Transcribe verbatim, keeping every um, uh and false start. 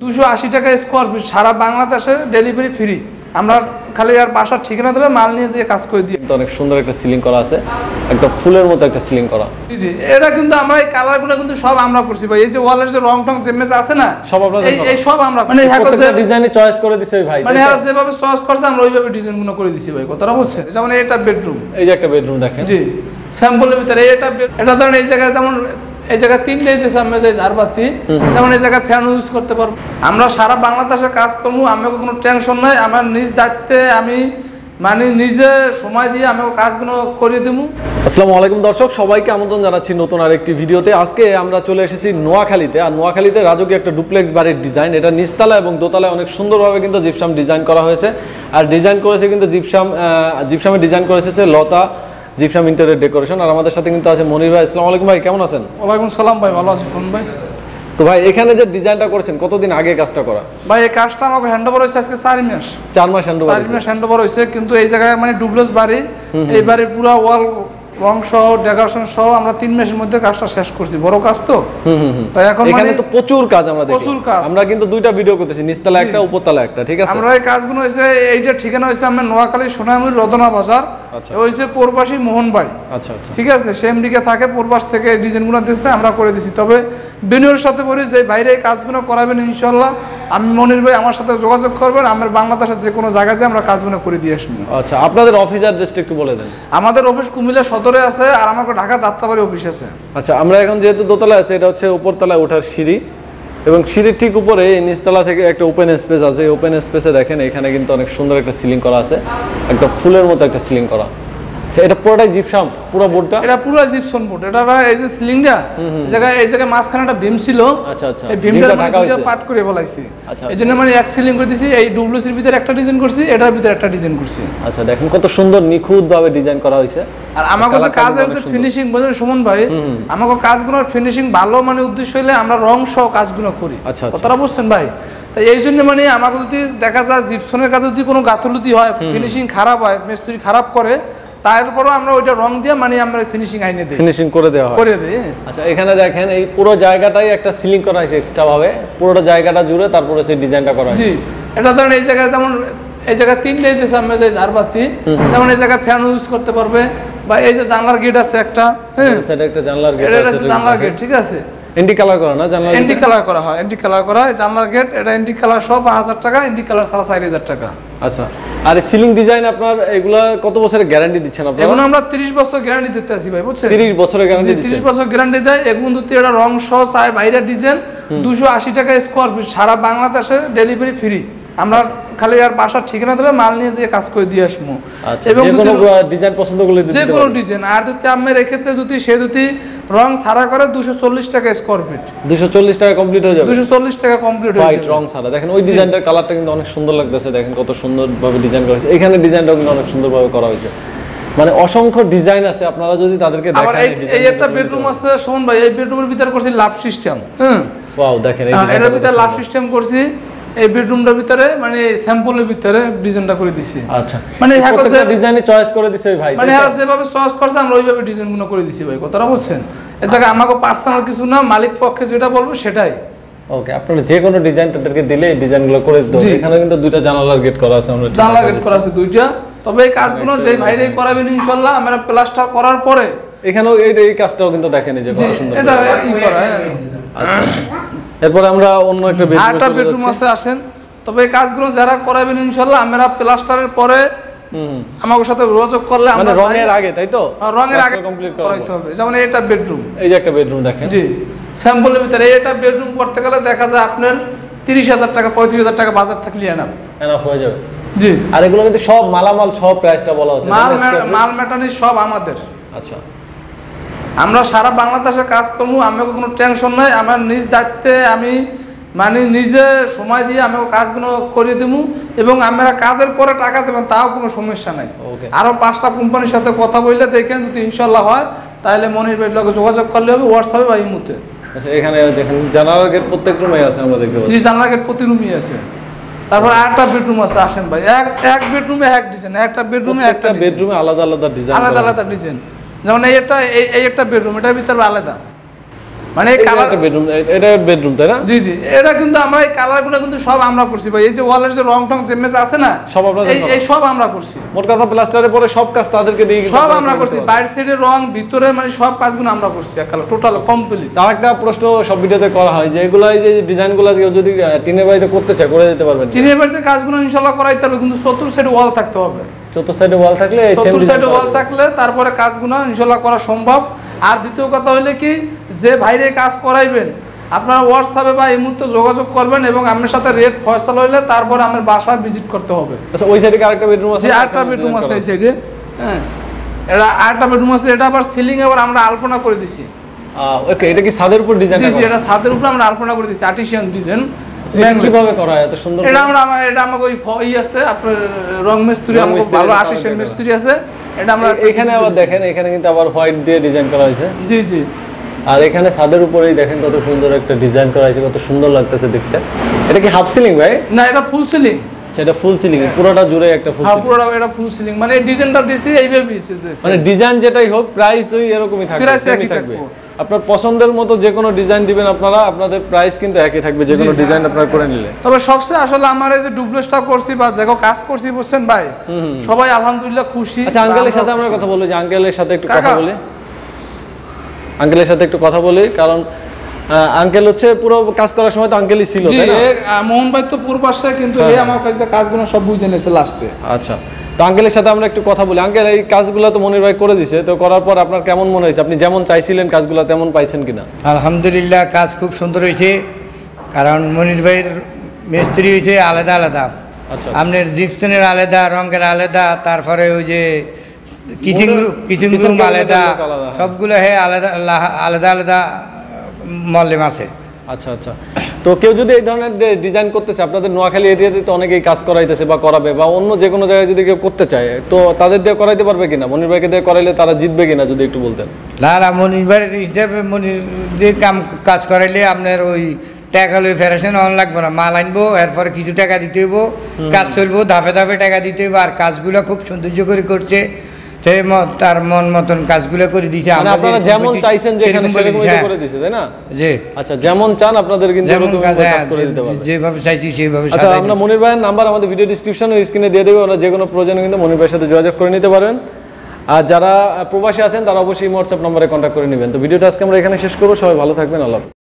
দুইশো আশি টাকা স্কয়ার ফিট সারা বাংলাদেশে ডেলিভারি ফ্রি। আমরা খালি আর বাসা ঠিকানা দেবে, মাল নিয়ে যে কাজ করে দিই। অনেক সুন্দর একটা সিলিং করা আছে, একটা ফুলের মতো একটা সিলিং করা। জি জি, এটা কিন্তু আমরা এই কালারগুলো কিন্তু সব আমরা করছি ভাই। এই যে ওয়ালের যে রং টং জেমেজ আছে না, সব আপনারা এই সব আমরা মানে একটা ডিজাইনে চয়েস করে দিয়েছি ভাই। মানে যেভাবে চয়েস করছে আমরা ওইভাবে ডিজাইনগুলো করে দিয়েছি ভাই। কথাটা বুঝছেন? যেমন এটা বেডরুম, এই যে একটা বেডরুম দেখেন। জি, স্যাম্পলের ভিতরে এটা এটা ধরেন এই জায়গায় যেমন এই জায়গা তিনটাই দেশে আমরা যে ঝাড়বাতি, যেমন এই জায়গায় ফ্যান ইউজ করতে পারবো। আমরা সারা বাংলাদেশে কাজ করবো, আমাকে কোনো টেনশন নাই। আমার নিজ দায়িত্বে আমি মানে নিজে সময় দিয়ে আমি কাজগুলো করিয়ে দেবো। আসসালামু আলাইকুম দর্শক, সবাইকে আমন্ত্রণ জানাচ্ছি নতুন আরেকটি ভিডিওতে। আজকে আমরা চলে এসেছি নোয়াখালীতে, আর নোয়াখালীতে রাজকীয় একটা ডুপ্লেক্স বাড়ির ডিজাইন। এটা নিচতলা এবং দোতলায় অনেক সুন্দরভাবে কিন্তু জিপসাম ডিজাইন করা হয়েছে। আর ডিজাইন করেছে কিন্তু জিপসাম জিপসামের ডিজাইন করেছে লতা জিপসাম ইন্টেরিয়র ডেকোরেশন। আর আমাদের সাথে কিন্তু আছে মনির ভাই। আসসালামু আলাইকুম ভাই, কেমন আছেন? ওয়ালাইকুম সালাম ভাই, ভালো আছি। শুন ভাই, তো ভাই এখানে যে ডিজাইনটা করেছেন, কতদিন আগে কাজটা করা ভাই? এই কাজটা আমাকে হ্যান্ড ওভার হয়েছে আজকে চার মাস চার মাস হ্যান্ড ওভার চার মাস হ্যান্ড ওভার হয়েছে। কিন্তু এই জায়গায় মানে ডুপ্লেক্স বাড়ি, এই বাড়ির পুরো ওয়াল রং সহ ডেকোরেশন সহ আমরা তিন মাসের মধ্যে কাজটা শেষ করছি। বড় কাজ তো, তাই এখন মানে এখানে তো প্রচুর কাজ আমরা দেখি, প্রচুর কাজ। আমরা কিন্তু দুইটা ভিডিও করতেছি, নিচতলা একটা, উপরতলা একটা, ঠিক আছে। আমরা এই কাজগুলো হইছে, এইটা ঠিকানা হইছে আমরা নোয়াখালী সোনামুড়ি রদনা বাজার। আচ্ছা, হইছে পূর্বাসী মোহন ভাই। আচ্ছা আচ্ছা, ঠিক আছে। সেম দিকে থাকে, পূর্বাস থেকে ডিজাইনগুলো দিচ্ছে, আমরা করে দিছি। তবে বিনয়ের সাথে বলি যে বাইরে এই কাজগুলো করাবেন ইনশাআল্লাহ, আমি মনির ভাই আমার সাথে যোগাযোগ করবেন। আমরা বাংলাদেশের যে কোনো জায়গায় যে আমরা কাজগুলো করে দিয়ে আসবো। আচ্ছা, আপনাদের অফিস অ্যাড্রেসটা একটু বলে দেন। আমাদের অফিস কুমিল্লা সদরে আছে, আর আমার ঢাকা যাত্রাবাড়ি অফিস আছে। আচ্ছা, আমরা এখন যেহেতু দোতলা আছে, এটা হচ্ছে উপরতলায় ওঠার সিঁড়ি, এবং সিঁড়ির ঠিক উপরে নিচতলা থেকে একটা ওপেন স্পেস আছে। ওপেন স্পেসে দেখেন এখানে কিন্তু অনেক সুন্দর একটা সিলিং করা আছে, একটা ফুলের মতো একটা সিলিং করা। এটা পুরোটাই জিপসাম, পুরো বোর্ডটা এটা পুরো জিপসাম বোর্ড। এটা এই যে সিলিংটা, এই জায়গা এই জায়গা মাঝখানে একটা ভীম ছিল। আচ্ছা আচ্ছা, এই ভীমটা ঢাকা পাট করে বলাইছি। আচ্ছা, এজন্য মানে এক সিলিং করে দিছি। এই ডব্লিউসির ভিতরে একটা ডিজাইন করছি, এটার ভিতরে একটা ডিজাইন করছি। আচ্ছা, দেখুন কত সুন্দর নিখুঁতভাবে ডিজাইন করা হয়েছে। আর আমার কাছে কাজের যে ফিনিশিং বলেন সুমন ভাই, আমার কাজগুলোর ফিনিশিং ভালো মানে উদ্দেশ্য হইলে আমরা রং সহ কাজগুলো করি। আচ্ছা, কথাটা বুঝছেন ভাই? তাই এই জন্য মানে আমাকে যদি দেখা যায় জিপসনের কাজে যদি কোনো গাঁথুলতি হয়, ফিনিশিং খারাপ হয়, মিস্ত্রি খারাপ করে, তারপরে আমরা ওইটা রং দিয়ে মানে আমরা ফিনিশিং আইনে দেই, ফিনিশিং করে দেওয়া হয়, করে দেই। আচ্ছা, এখানে দেখেন এই পুরো জায়গাটাই একটা সিলিং করা হয়েছে এক্সট্রা ভাবে, পুরোটা জায়গাটা জুড়ে তারপরে সেই ডিজাইনটা করা হয়েছে। জি, এটা ধরেন এই জায়গায় যেমন এই জায়গা তিনটাই দেশে আমরা যে ঝাড়বাতি, যেমন এই জায়গায় ফ্যান ইউজ করতে পারবে, বা এই যে জানলার গেট আছে একটা, হ্যাঁ সেটা একটা জানলার গেট, এটা আছে জানলার গেট, ঠিক আছে। এন্টি কালার করা না জানলার, এন্টি কালার করা হয়, এন্টি কালার করা হয় জানলার গেট। এটা এন্টি কালার সহ পাঁচ হাজার টাকা, এন্টি কালার সাড়ে চার হাজার টাকা। আচ্ছা, আর সিলিং ডিজাইন আপনার এগুলা কত বছরের গ্যারান্টি দিচ্ছেন আপনারা? এগুলো আমরা ত্রিশ বছর গ্যারান্টি দিতে আসি ভাই, বুঝছেন? ত্রিশ বছরের গ্যারান্টি দিচ্ছেন, ত্রিশ বছর গ্যারান্টি দেয়। এখন দুটি এটা রং সহ চাই বাইরে ডিজাইন দুইশো আশি টাকা স্কয়ার ফিট সারা বাংলাদেশে ডেলিভারি ফ্রি। আমরা খালি আর বাসার ঠিকানা দেবে, মাল নিয়ে যে কাজ করে দিয়ে আসবো, এবং ডিজাইন পছন্দ করলে যে কোনো ডিজাইন। আর যদি আমি এক্ষেত্রে যদি সে যদি রং ছাড়া করে দুশো চল্লিশ টাকা স্কোয়ার ফিট, দুশো চল্লিশ টাকা কমপ্লিট হয়ে যাবে, দুশো চল্লিশ টাকা কমপ্লিট হয়ে যাবে রং ছাড়া। দেখেন ওই ডিজাইনটার কালারটা কিন্তু অনেক সুন্দর লাগতেছে, দেখেন কত সুন্দরভাবে ডিজাইন করা হয়েছে। এখানে ডিজাইনটাও কিন্তু অনেক সুন্দরভাবে করা হয়েছে, মানে অসংখ্য ডিজাইন আছে। আপনারা যদি তাদেরকে দেখাই, এই একটা বেডরুম আছে শোন ভাই, এই বেডরুমের ভিতর করছি লাভ সিস্টেম। হ্যাঁ, ওয়াও, দেখেন এটার ভিতর লাভ সিস্টেম করছি। এই বেডরুমটার ভিতরে মানে স্যাম্পলের ভিতরে ডিজাইনটা করে দিছি। আচ্ছা, মানে প্রত্যেকটা ডিজাইনে চয়েস করে দিছে ভাই, মানে যেভাবে চয়েস করছে আমরা ওইভাবে ডিজাইনগুলো করে দিছি ভাই। কথাটা বুঝছেন? এই জায়গা আমাকে পার্সোনাল কিছু না, মালিক পক্ষে যেটা বলবো সেটাই। ওকে, আপনারা যে কোনো ডিজাইন তাদেরকে দিলে এই ডিজাইনগুলো করে দাও। এখানে কিন্তু দুইটা জানালার গেট করা আছে, আমরা জানালার গেট করা আছে দুইটা। তবে এই কাজগুলো যে ভাইরে করাবেন ইনশাআল্লাহ, আমরা প্লাস্টার করার পরে এখানেও এই এই কাজটাও কিন্তু দেখেন এই যে কত সুন্দর এটা করা। আচ্ছা, এরপর আমরা অন্য একটা আটটা বেডরুম আছে, আসেন। তবে এই কাজগুলো যারা করাবেন ইনশাআল্লাহ, আমরা প্লাস্টারের পরে আমাদের সাথে যোগাযোগ করলে আমরা রঙের আগে, তাই তো, রঙের আগে কমপ্লিট করতে হবে। যেমন এটা বেডরুম, এই যে একটা বেডরুম দেখেন। জি, স্যাম্পলের ভিতরে এটা বেডরুম করতে গেলে দেখা যায় আপনার তিরিশ হাজার টাকা পঁয়ত্রিশ হাজার টাকা বাজার থাকলে এনাফ এনাফ হয়ে যাবে। জি, আর এগুলো কিন্তু সব মালামাল সব প্রাইসটা বলা হচ্ছে, মাল মাল মেটানি সব আমাদের। আচ্ছা, আমরা সারা বাংলাদেশে কাজ করবো, আমাকে কোনো টেনশন নাই। আমার নিজ দায়িত্বে আমি মানে নিজে সময় দিয়ে আমাকে কাজগুলো করিয়ে দেবো, এবং আমরা কাজের পরে টাকা দেবেন তাও কোনো সমস্যা নাই। আরও পাঁচটা কোম্পানির সাথে কথা বললে দেখেন যদি ইনশাল্লাহ হয়, তাহলে মনির ভাইয়ের লগে যোগাযোগ করলে হবে হোয়াটসঅ্যাপে বা ইমুতে। আচ্ছা, এখানে দেখেন জানালার গেট প্রত্যেক রুমেই আছে, আমরা দেখতে পাচ্ছি। জি, জানালার গেট প্রতি রুমেই আছে। তারপর আটটা বেডরুম আছে, আসেন ভাই। এক এক বেডরুমে এক ডিজাইন, একটা বেডরুমে একটা বেডরুমে আলাদা আলাদা ডিজাইন, আলাদা আলাদা ডিজাইন। যেমন এই একটা এই একটা বেডরুম, এটার ভিতরে আলাদা। মানে কালার বেডরুম, এটা বেডরুম তাই না? জি জি, এটা কিন্তু আমরা এই কালারগুলো কিন্তু সব আমরা করছি ভাই। এই যে ওয়ালের যে রং টং চেঞ্জ আছে না, সব আপনারা এই সব আমরা করছি। মোট কথা প্লাস্টারে পরে সব কাজ তাদেরকে দিয়ে সব আমরা করছি, বাইরে সাইডে রং ভিতরে মানে সব কাজগুলো আমরা করছি একবারে টোটাল কমপ্লিট। আর একটা প্রশ্ন সব ভিডিওতে করা হয় যে এগুলা এই যে ডিজাইনগুলো যদি টিনের বাড়িতে করতে চায় করে দিতে পারবেন? টিনের বাড়িতে কাজগুলো ইনশাআল্লাহ করাই তাহলে কিন্তু চতুর সাইডে ওয়াল থাকতে হবে, চতুর সাইডে ওয়াল থাকলে চতুর সাইডে ওয়াল থাকলে তারপরে কাজগুলো ইনশাআল্লাহ করা সম্ভব। আর দ্বিতীয় কথা হইলে কি, যে ভাইরে কাজ করাইবেন আপনারা হোয়াটসঅ্যাপে বা এই মুহূর্তে যোগাযোগ করবেন এবং আমার সাথে রেট ফয়সাল হইলে তারপরে আমার বাসা ভিজিট করতে হবে। আচ্ছা, ওই সাইডে আরেকটা বেডরুম আছে? আরেকটা বেডরুম আছে এই সাইডে, হ্যাঁ এটা আরেকটা বেডরুম আছে। এটা আবার সিলিং আবার আমরা আলপনা করে দিছি। ওকে, এটা কি ছাদের উপর ডিজাইন? জি জি, এটা ছাদের উপর আমরা আলপনা করে দিছি, আর্টিশিয়ান ডিজাইন। কিভাবে করা হয় এত সুন্দর? এটা আমরা এটা আমাকে ওই আছে আপনার রং মিস্ত্রি, আমাকে ভালো আর্টিশিয়ান মিস্ত্রি আছে। এটা আমরা এখানে আবার দেখেন, এখানে কিন্তু আবার হোয়াইট দিয়ে ডিজাইন করা হয়েছে। জি জি, আর এখানে ছাদের উপরেই দেখেন কত সুন্দর একটা ডিজাইন করা হয়েছে, কত সুন্দর লাগতেছে দেখতে। এটা কি হাফ সিলিং ভাই? না, এটা ফুল সিলিং। সেটা ফুল সিলিং, পুরোটা জুড়ে একটা ফুল সিলিং। হ্যাঁ, পুরোটা এটা ফুল সিলিং, মানে এই ডিজাইনটা দিছি এইভাবে দিছি, মানে ডিজাইন যেটাই হোক প্রাইস ওই এরকমই থাকবে, প্রাইস একই থাকবে। আপনার পছন্দের মতো যে কোনো ডিজাইন দিবেন আপনারা, আপনাদের প্রাইস কিন্তু একই থাকবে যে কোনো ডিজাইন আপনারা করে নিলে। তবে সবচেয়ে আসলে আমার এই যে ডুপ্লেক্সটা করছি বা যে কাজ করছি বুঝছেন ভাই, সবাই আলহামদুলিল্লাহ খুশি। আচ্ছা, আঙ্কেলের সাথে আমরা কথা বলি, যে আঙ্কেলের সাথে একটু কথা বলি আঙ্কেলের সাথে একটু কথা বলি কারণ আঙ্কেল হচ্ছে পুরো কাজ করার সময় তো আঙ্কেলই ছিল তাই না? মোহন ভাই তো পুরো পাশে, কিন্তু এই আমার কাছে কাজগুলো সব বুঝে নিয়েছে লাস্টে। আচ্ছা, তো আঙ্কেলের সাথে আমরা একটু কথা বলি। আঙ্কেল, এই কাজগুলো তো মনির ভাই করে দিয়েছে, তো করার পর আপনার কেমন মনে হয়েছে? আপনি যেমন চাইছিলেন কাজগুলো তেমন পাইছেন কিনা? আলহামদুলিল্লাহ, কাজ খুব সুন্দর হয়েছে, কারণ মনির ভাইয়ের মিস্ত্রি হয়েছে আলাদা আলাদা। আচ্ছা, আপনার জিপসনের আলাদা, রঙের আলাদা, তারপরে ওই যে কিচিং কিচিং রুম আলাদা, সবগুলো হ্যাঁ আলাদা আলাদা আলাদা মল্লিম আছে। আচ্ছা আচ্ছা, তো কেউ যদি এই ধরনের ডিজাইন করতেছে, আপনাদের নোয়াখালী এরিয়াতে তো অনেকেই কাজ করাইতেছে বা করাবে, বা অন্য যে কোনো জায়গায় যদি কেউ করতে চায়, তো তাদের দিয়ে করাইতে পারবে কিনা? মনির ভাইকে দিয়ে করাইলে তারা জিতবে কিনা যদি একটু বলতেন। না না, মনির ভাই মনির দিয়ে কাম কাজ করাইলে আপনার ওই টাকা লই ফেরাসেন অন লাগবে না, মাল আনবো, এরপরে কিছু টাকা দিতে হইব, কাজ চলবো, ধাপে ধাপে টাকা দিতে হইব। আর কাজগুলো খুব সৌন্দর্য করে করছে, সে তার মন মতন কাজগুলো করে দিয়েছে। আপনারা যেমন চাইছেন যেখানে করে দিয়েছে তাই না? জি আচ্ছা, যেমন চান আপনাদের কিন্তু এরকম কাজ করে দিতে পারবে, যেভাবে চাইছি সেভাবে। আচ্ছা, আমরা মনির ভাইয়ের নাম্বার আমাদের ভিডিও ডেসক্রিপশনে স্ক্রিনে দিয়ে দেব, আপনারা যে কোনো প্রয়োজনে কিন্তু মনির ভাইয়ের সাথে যোগাযোগ করে নিতে পারেন। আর যারা প্রবাসী আছেন তারা অবশ্যই WhatsApp নম্বরে কন্ট্যাক্ট করে নেবেন। তো ভিডিওটা আজকে আমরা এখানে শেষ করব, সবাই ভালো থাকবেন, আল্লাহ হাফেজ।